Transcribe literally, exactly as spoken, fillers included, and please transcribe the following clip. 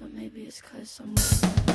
But maybe it's 'cause I'm